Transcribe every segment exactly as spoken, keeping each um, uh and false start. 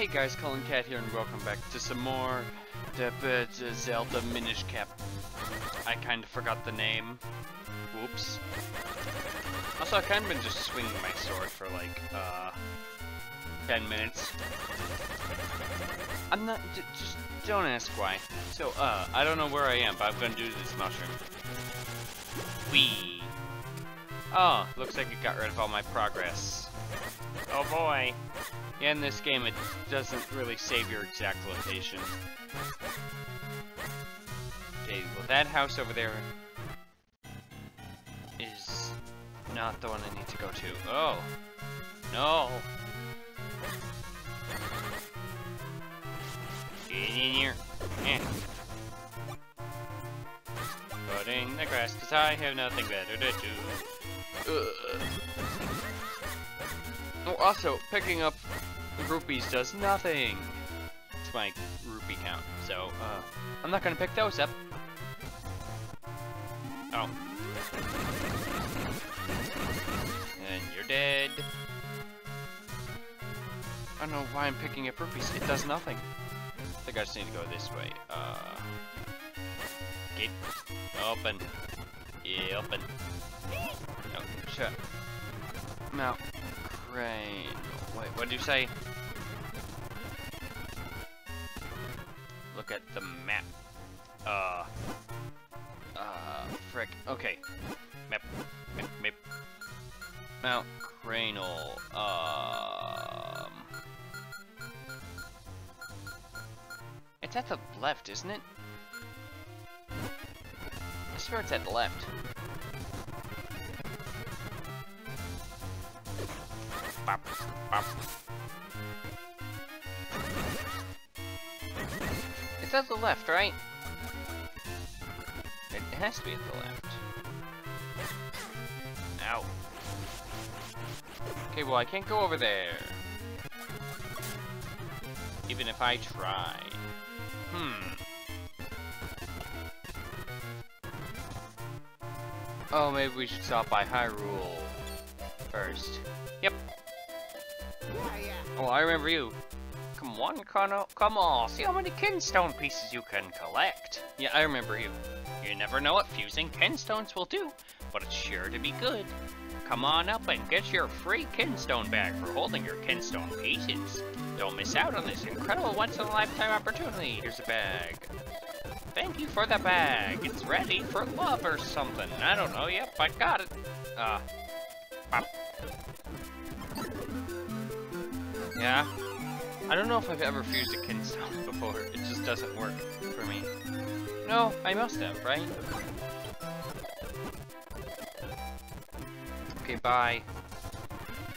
Hey guys, ColinCat here and welcome back to some more The Legend of Zelda Minish Cap. I kind of forgot the name. Whoops. Also, I've kind of been just swinging my sword for like, uh, ten minutes. I'm not, j just don't ask why. So, uh, I don't know where I am, but I'm gonna do this mushroom. Whee! Oh, looks like it got rid of all my progress. Oh boy! Yeah, in this game, it doesn't really save your exact location. Okay, well that house over there is not the one I need to go to. Oh! No! Get in here! Eh. Cutting the grass, cause I have nothing better to do. Ugh. Oh, also, picking up rupees does nothing. It's my rupee count, so uh, I'm not gonna pick those up. Oh. And you're dead. I don't know why I'm picking up rupees. It does nothing. I think I just need to go this way. Uh, get open. Yeah, open. No, shut. Now. Right. Wait, what did you say? Look at the map. Uh. Uh. Frick. Okay. Map. Map. Map. Mount Crenel. Um. It's at the left, isn't it? I swear it's at the left. Bop, bop. It's at the left, right? It has to be at the left. Ow. Okay, well I can't go over there. Even if I try. Hmm. Oh, maybe we should stop by Hyrule first. Yep. Oh, I remember you. Come on, Kano. Come on. See how many Kinstone pieces you can collect. Yeah, I remember you. You never know what fusing Kinstones will do, but it's sure to be good. Come on up and get your free Kinstone bag for holding your Kinstone pieces. Don't miss out on this incredible once-in-a-lifetime opportunity. Here's a bag. Thank you for the bag. It's ready for love or something. I don't know. Yep, I got it. Uh, pop. Yeah, I don't know if I've ever fused a Kinstone before, it just doesn't work for me. No, I must have, right? Okay, bye.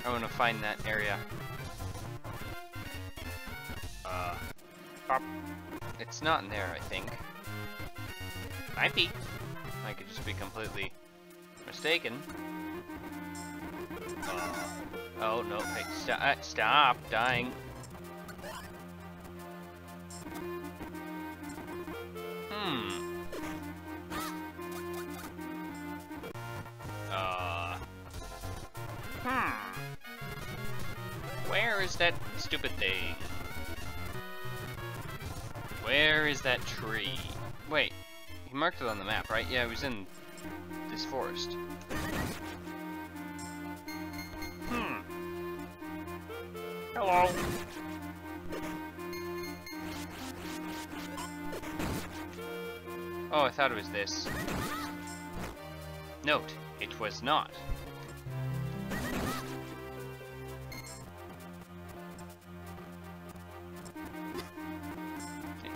I want to find that area. Uh, pop. It's not in there, I think. Might be. I could just be completely mistaken. Uh, Oh no, hey, st stop dying. Hmm. Uh. Hmm. Where is that stupid thing? Where is that tree? Wait, he marked it on the map, right? Yeah, it was in this forest. Hello. Oh, I thought it was this. Note, it was not.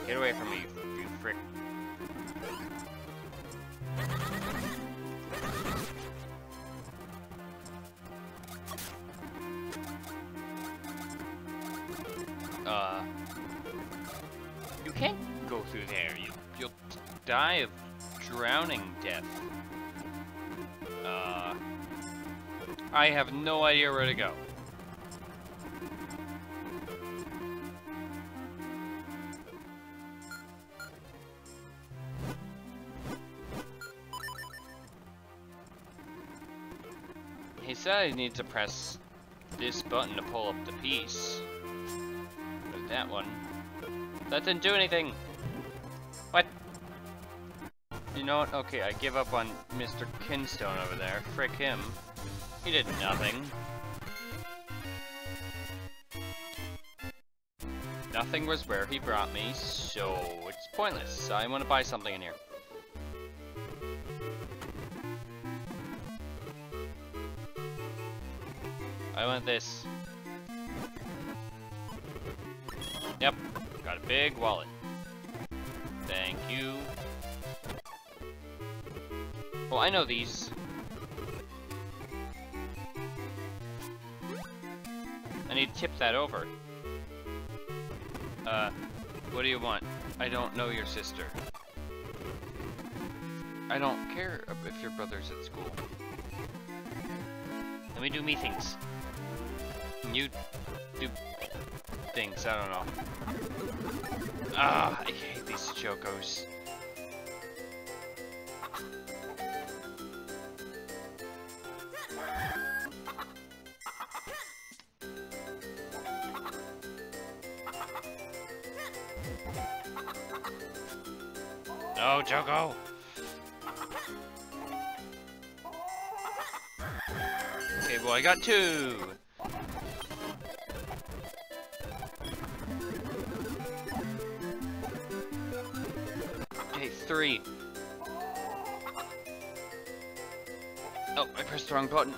Get away from me, you, you frick. Uh, you can't go through there. You, you'll die of drowning death. Uh, I have no idea where to go. He said I need to press this button to pull up the piece. that one. That didn't do anything! What? You know what? Okay, I give up on Mister Kinstone over there. Frick him. He did nothing. Nothing was where he brought me, so it's pointless. I want to buy something in here. I want this. Yep, got a big wallet. Thank you. Oh, I know these. I need to tip that over. Uh, what do you want? I don't know your sister. I don't care if your brother's at school. Let me do me things. You do things, I don't know. Ah, I hate these chocos. No, Choco! Okay, well, I got two! Okay, three. Oh, I pressed the wrong button.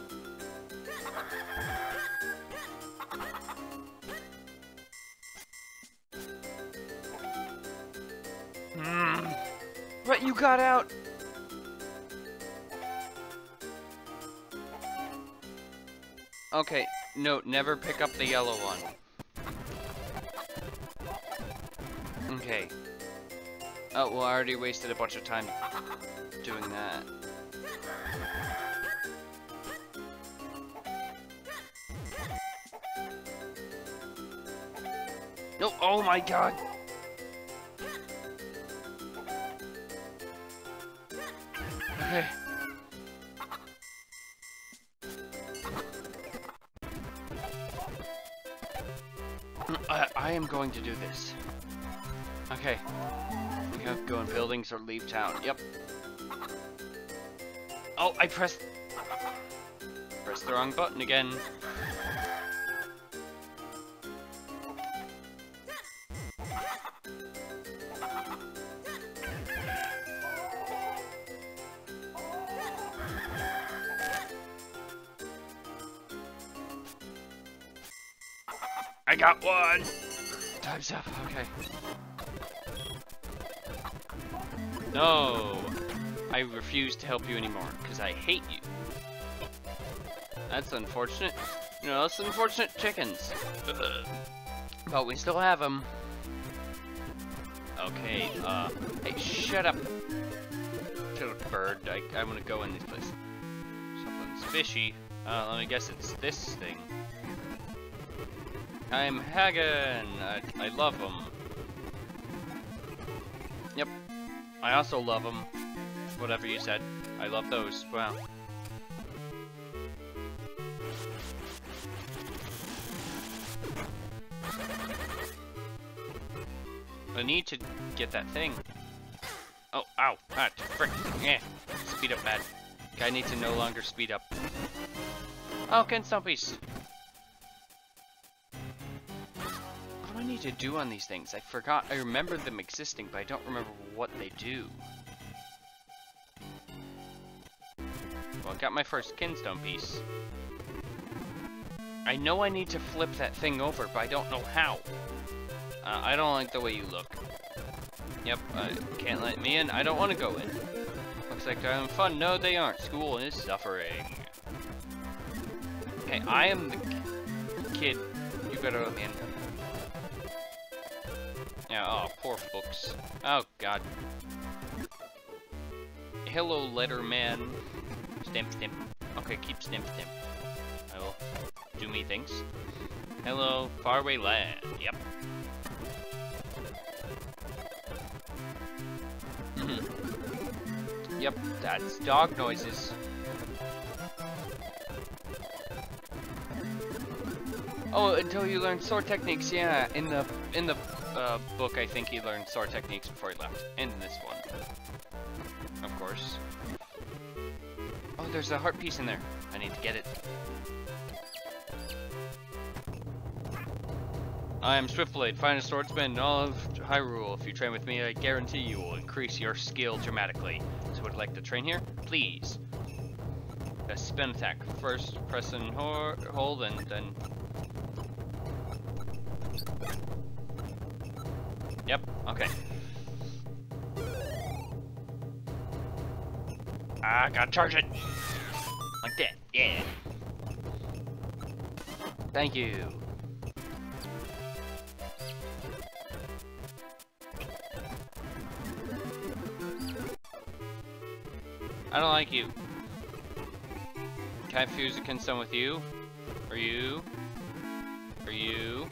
But you got out! Okay, no, never pick up the yellow one. Okay. Oh, well, I already wasted a bunch of time doing that. No, oh my god! Okay. I, I am going to do this. Okay. We have to go in buildings or leave town. Yep. Oh, I pressed... Pressed the wrong button again. I got one! Time's up, okay. No! I refuse to help you anymore, because I hate you. That's unfortunate. You know, that's unfortunate chickens. Ugh. But we still have them. Okay, uh, hey, shut up. Shut up, bird. I, I want to go in this place. Something's fishy. Uh, let me guess it's this thing. I'm Hagen! I, I love him. Yep. I also love him. Whatever you said. I love those. Wow. I need to get that thing. Oh, ow. Ah, frick. Eh. Speed up, man. Guy needs to no longer speed up. Oh, can stumpies. Need to do on these things? I forgot. I remember them existing, but I don't remember what they do. Well, I got my first Kinstone piece. I know I need to flip that thing over, but I don't know how. Uh, I don't like the way you look. Yep, uh, can't let me in. I don't want to go in. Looks like they're having fun. No, they aren't. School is suffering. Okay, I am the kid. You better let me in. Yeah, oh, poor books. Oh, God. Hello, Letterman. Stamp, stamp. Okay, keep stamp, stamp. I will do me things. Hello, faraway land. Yep. Yep, that's dog noises. Oh, until you learn sword techniques. Yeah, in the in the uh, book, I think he learned sword techniques before he left. And in this one, of course. Oh, there's a heart piece in there. I need to get it. I am Swiftblade, finest swordsman in all of Hyrule. If you train with me, I guarantee you will increase your skill dramatically. So would you like to train here? Please. A spin attack. First, press and hold, and then... Yep, okay. Ah, gotta charge it! Like that, yeah! Thank you! I don't like you. Can I fuse a Kinstone with you? Or you? Or you?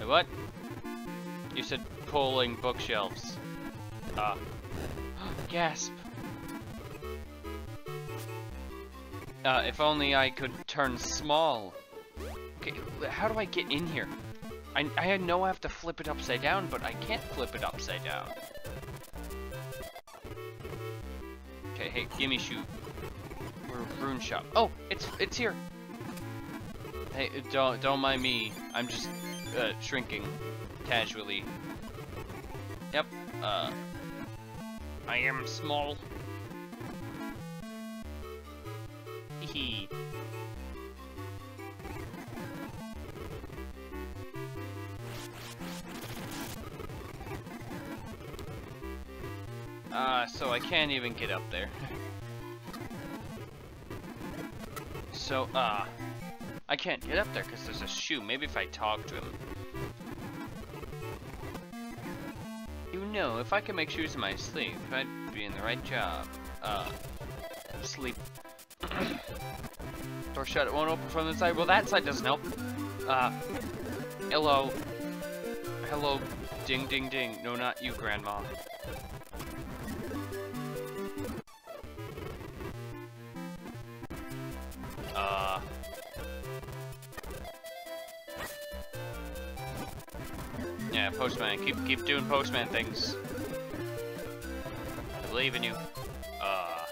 Wait, what? You said pulling bookshelves. Ah. Uh. Gasp! Uh, if only I could turn small. Okay, how do I get in here? I, I know I have to flip it upside down, but I can't flip it upside down. Okay, hey, gimme shoot. We're rune shop. Oh, it's it's here. Hey, don't don't mind me. I'm just uh, shrinking casually. Yep. Uh, I am small. Hee. Ah, uh, so I can't even get up there. So, ah, uh, I can't get up there because there's a shoe. Maybe if I talk to him. You know, if I could make shoes in my sleep, I'd be in the right job. Uh, sleep. Door shut, it won't open from the side. Well, that side doesn't help. Uh, hello. Hello, ding, ding, ding. No, not you, Grandma. Uh. Yeah, postman. Keep keep doing postman things. I believe in you. Uh.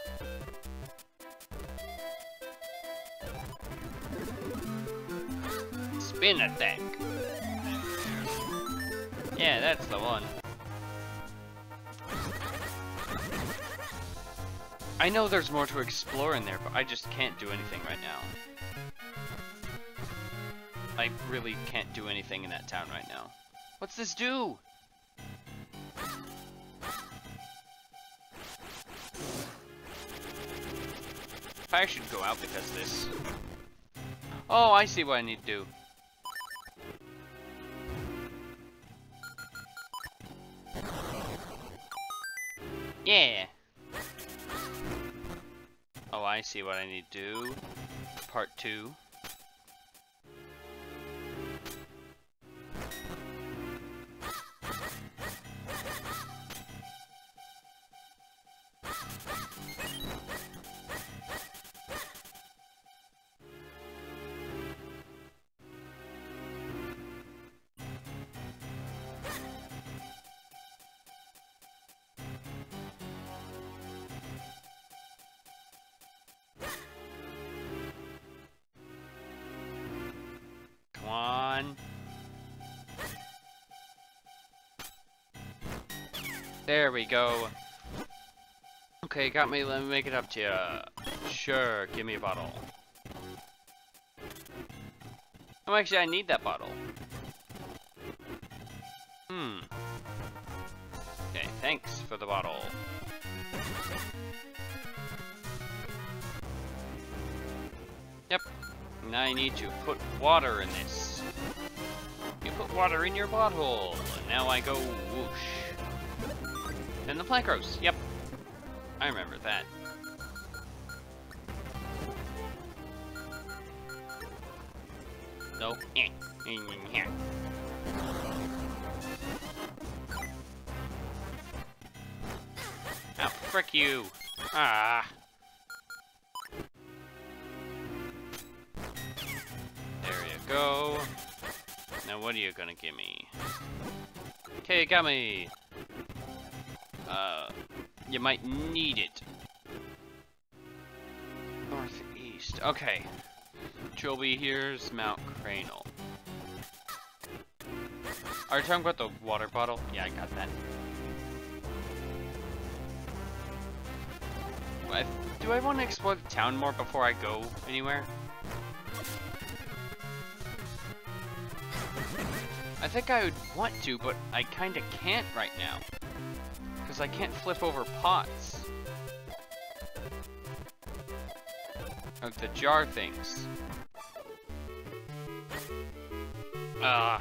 Spin attack. Yeah, that's the one. I know there's more to explore in there, but I just can't do anything right now. I really can't do anything in that town right now. What's this do? Fire should go out because of this. Oh, I see what I need to do. Yeah. Oh, I see what I need to do. Part two. There we go. Okay, got me. Let me make it up to you. Sure, give me a bottle. Oh, actually, I need that bottle. Hmm. Okay, thanks for the bottle. Yep. Now I need to put water in this. You put water in your bottle. And now I go whoosh. And the plant grows. Yep. I remember that. No. Ah, frick you. Ah. There go. Now what are you gonna give me? Kirigami! Uh, you might need it. Northeast. Okay. Joby, here's Mount Crenel. Are you talking about the water bottle? Yeah, I got that. I, do I want to explore the town more before I go anywhere? I think I would want to, but I kind of can't right now. Because I can't flip over pots. Of the jar things. Uh, I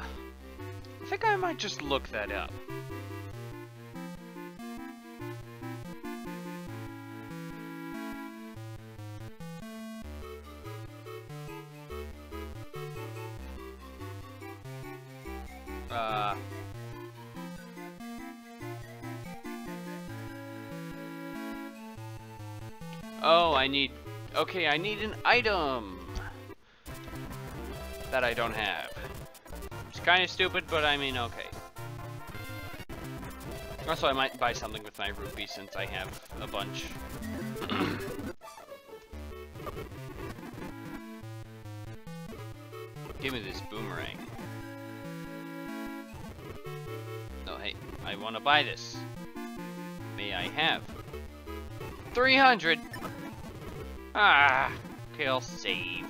think I might just look that up. Uh, oh, I need, okay, I need an item that I don't have. It's kind of stupid, but I mean, okay. Also, I might buy something with my rupee since I have a bunch. Give me this boomerang. I want to buy this. May I have? three hundred! Ah! Okay, I'll save.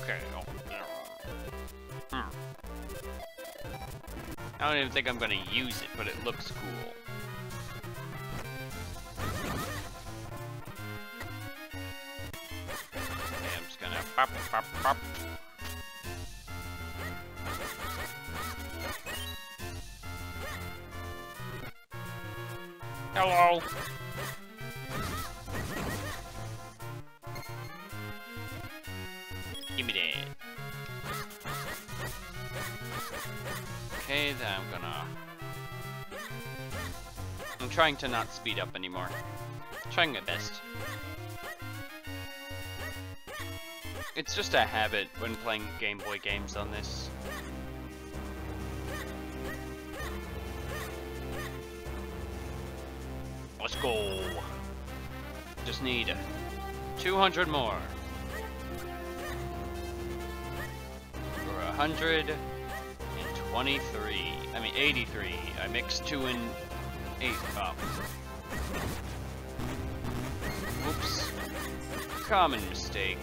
Okay. Hmm. I don't even think I'm gonna use it, but it looks cool. Okay, I'm just gonna pop, pop, pop. Hello! Gimme that. Okay, then I'm gonna... I'm trying to not speed up anymore. I'm trying my best. It's just a habit when playing Game Boy games on this. Let's go. Just need two hundred more. Or one hundred twenty-three. I mean, eighty-three. I mixed two and eight up. Oops. Common mistake.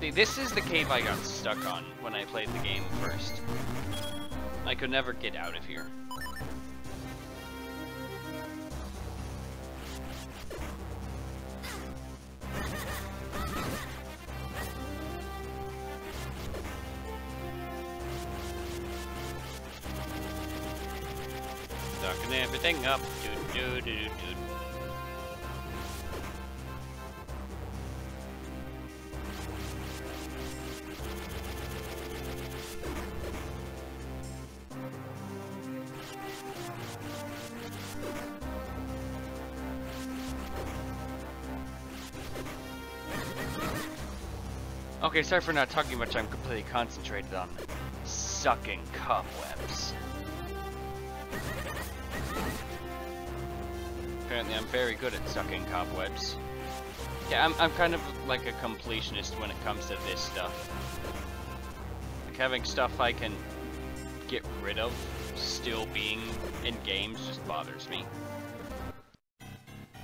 See, this is the cave I got stuck on when I played the game first. I could never get out of here. Everything up, dude, dude, dude, dude. Okay, sorry for not talking much. I'm completely concentrated on sucking cobwebs. Apparently I'm very good at sucking cobwebs. Yeah, I'm, I'm kind of like a completionist when it comes to this stuff. Like having stuff I can get rid of still being in games just bothers me.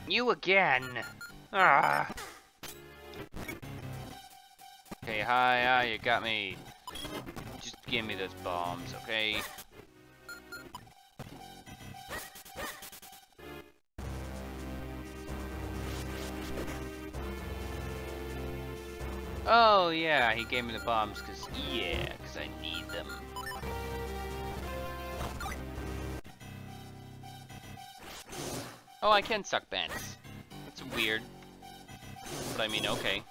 You again! Ah. Okay, hi, hi, you got me. Just give me those bombs, okay? Oh yeah, he gave me the bombs because, yeah, because I need them. Oh, I can suck bats. That's weird. But I mean, okay.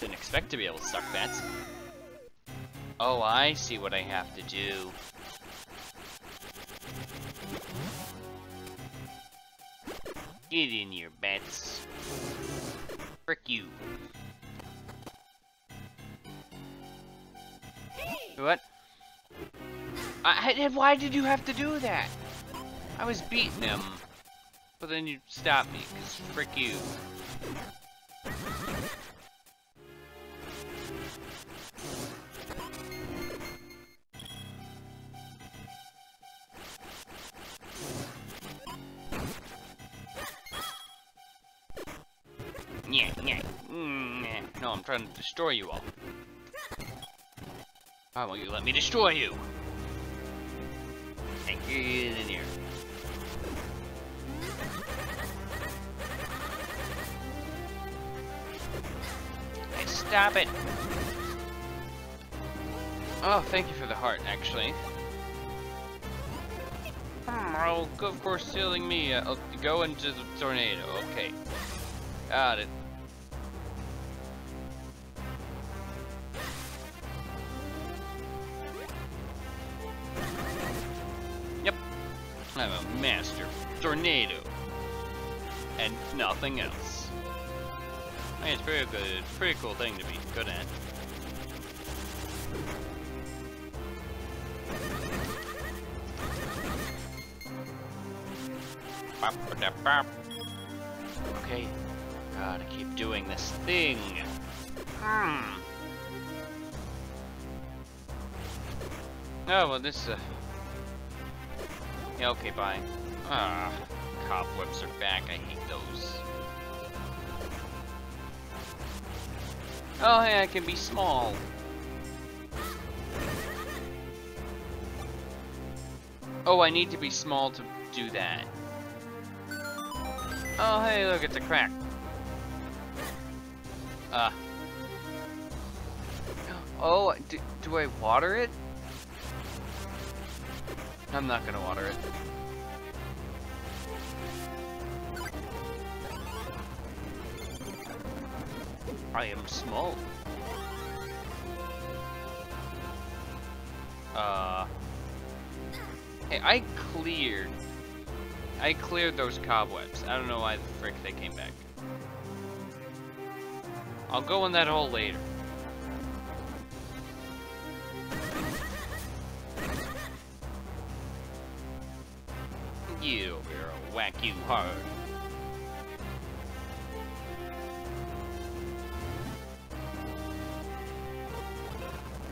Didn't expect to be able to suck bats. Oh, I see what I have to do. Get in here, bats. you. What? I, I, why did you have to do that? I was beating him. But then you stopped me, because frick you. Yeah, yeah. Mm, no, I'm trying to destroy you all. Why won't you let me destroy you? Hey, get in here. Hey, stop it! Oh, thank you for the heart, actually. Oh, of course, stealing me. Uh, I'll go into the tornado. Okay. Got it. Yep. I'm a master tornado. And nothing else. I mean, it's pretty good. It's a pretty cool thing to be good at. Okay. Gotta keep doing this thing. Hmm. Oh, well, this is uh... a... Yeah, okay, bye. Ah, cobwebs are back. I hate those. Oh, hey, I can be small. Oh, I need to be small to do that. Oh, hey, look, it's a crack. Uh. Oh, do, do I water it? I'm not gonna water it. I am small. Uh. Hey, I cleared. I cleared those cobwebs. I don't know why the frick they came back. I'll go in that hole later. You, we're a whack you hard.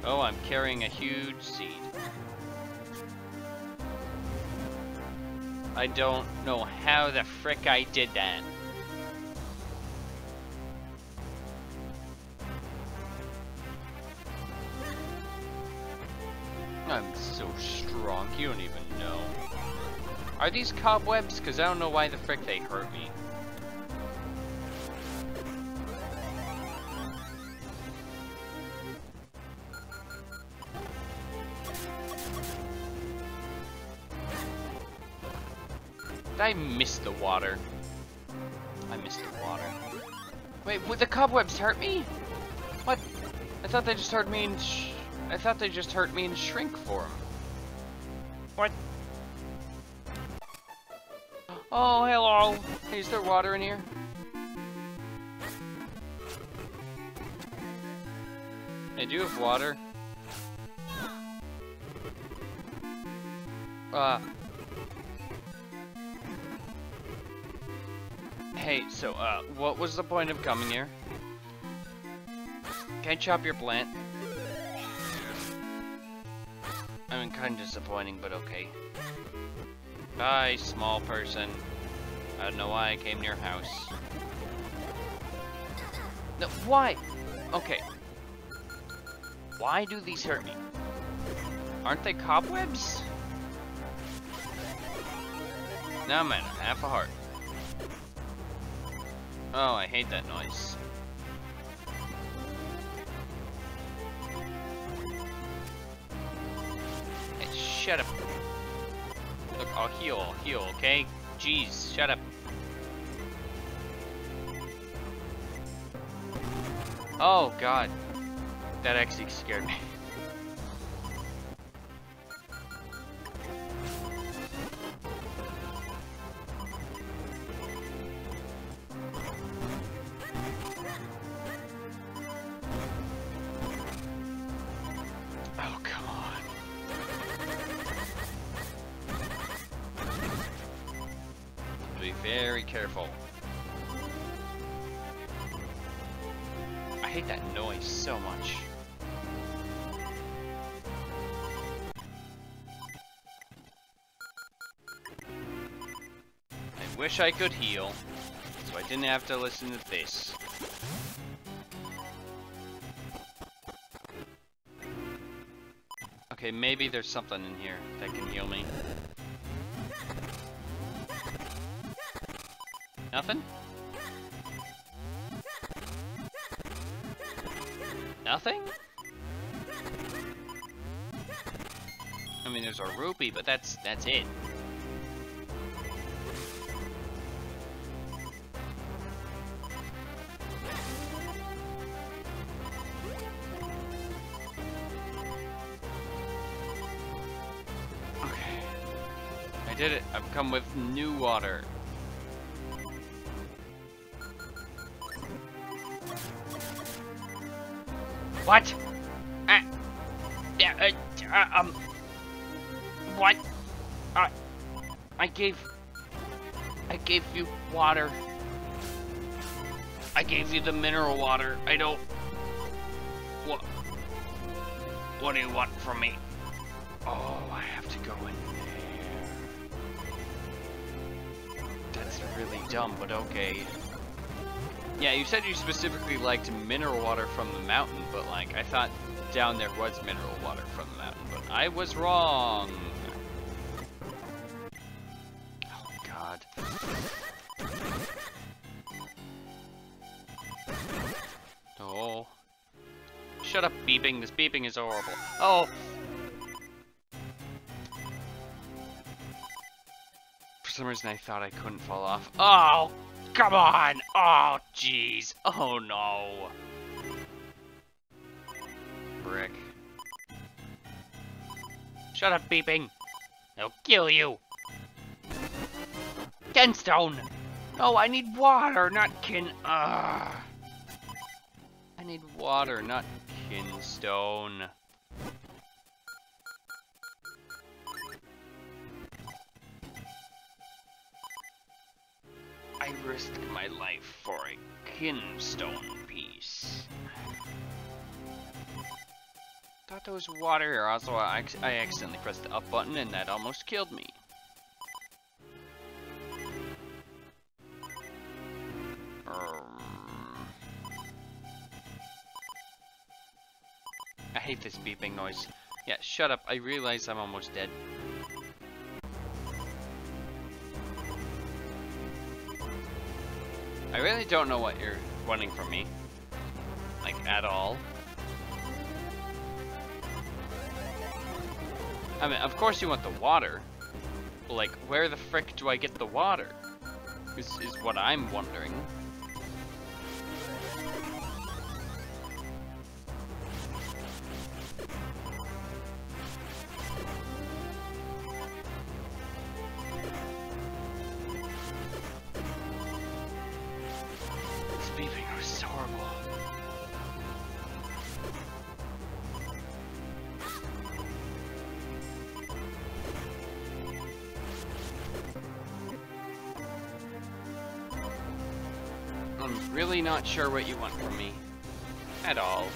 Oh, I'm carrying a huge seed. I don't know how the frick I did that. I'm so strong, you don't even know. Are these cobwebs? Because I don't know why the frick they hurt me. Did I miss the water? I missed the water. Wait, would the cobwebs hurt me? What? I thought they just hurt me and sh I thought they just hurt me in shrink form. What? Oh, hello. Hey, is there water in here? I do have water. Uh. Hey, so, uh, what was the point of coming here? Can I chop your plant? I mean, kind of disappointing, but okay. Bye, small person. I don't know why I came to your house. No, why? Okay. Why do these hurt me? Aren't they cobwebs? Nah, man, half a heart. Oh, I hate that noise. Shut up. Look, I'll heal, I'll heal, okay? Jeez, shut up. Oh, God. That actually scared me. very careful. I hate that noise so much. I wish I could heal, so I didn't have to listen to this. Okay, maybe there's something in here that can heal me. Nothing? Nothing? I mean, there's a rupee, but that's, that's it. I did it! I've come with new water. What? Uh, uh, uh, um. What? I. Uh, I gave. I gave you water. I gave you the mineral water. I don't. What? What do you want from me? Oh, I have to go in. Really dumb, but okay. Yeah, you said you specifically liked mineral water from the mountain, but like, I thought down there was mineral water from the mountain, but I was wrong. Oh god. Oh. Shut up beeping, this beeping is horrible. Oh! For some reason I thought I couldn't fall off. Oh, come on! Oh, jeez! Oh no! Brick. Shut up, beeping! I'll kill you! Kinstone! No, I need water, not kin. Ugh. I need water, not kinstone. I risked my life for a kinstone piece. Thought there was water here. Also, I, I accidentally pressed the up button and that almost killed me. Um, I hate this beeping noise. Yeah, shut up. I realize I'm almost dead. I really don't know what you're wanting from me, like, at all. I mean, of course you want the water, but like, where the frick do I get the water, is, is what I'm wondering. Really not sure what you want from me at all.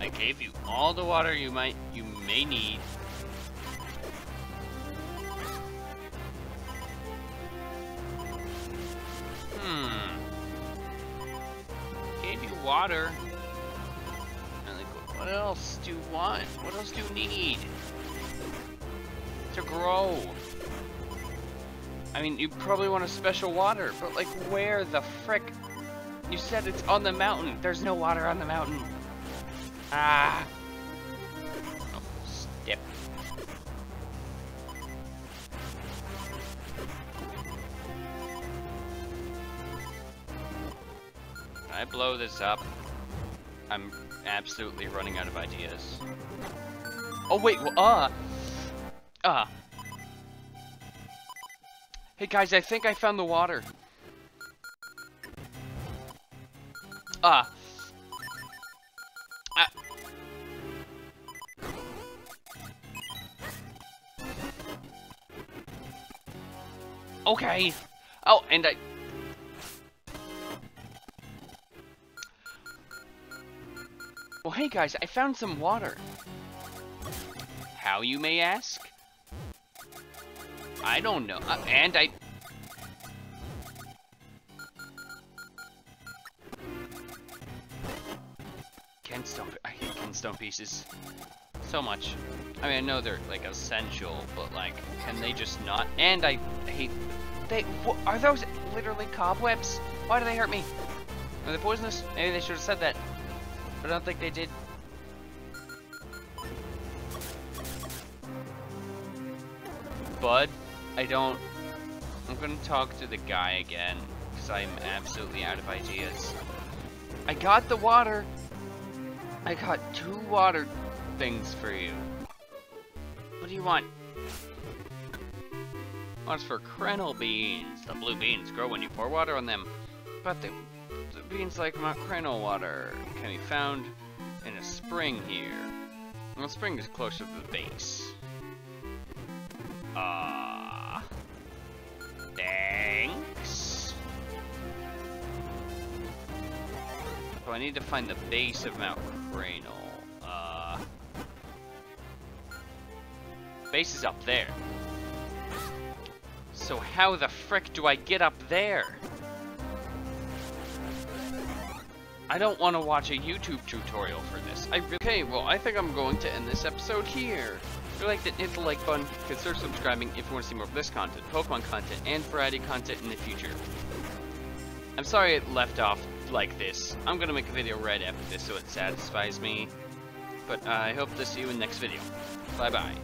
I gave you all the water you might you may need. Hmm. Gave you water. And like, what else do you want? What else do you need to grow? I mean, you probably want a special water, but like, where the frick? You said it's on the mountain. There's no water on the mountain. Ah. Oh, step. When I blow this up, I'm absolutely running out of ideas. Oh wait, well, uh. Uh. Hey guys, I think I found the water. Ah. Uh, uh. Okay. Oh, and I... Well, hey guys, I found some water. How, you may ask? I don't know. Uh, and I... Kinstone, I hate Kinstone pieces so much. I mean, I know they're, like, essential, but, like, can they just not? And I hate... They... Are those literally cobwebs? Why do they hurt me? Are they poisonous? Maybe they should have said that. But I don't think they did. Bud, I don't... I'm gonna talk to the guy again, because I'm absolutely out of ideas. I got the water! I got two water things for you. What do you want? What's for crenel beans? The blue beans grow when you pour water on them. But the, the beans like Mount Crenel water can be found in a spring here. Well, the spring is closer to the base. Ah, uh, thanks. So I need to find the base of Mount Crenel. Uh, base is up there. So how the frick do I get up there? I don't want to watch a YouTube tutorial for this. I really okay, well, I think I'm going to end this episode here. If you liked it, hit the like button, consider subscribing if you want to see more of this content, Pokemon content, and variety content in the future. I'm sorry it left off like this. I'm going to make a video right after this so it satisfies me. But uh, I hope to see you in the next video. Bye-bye.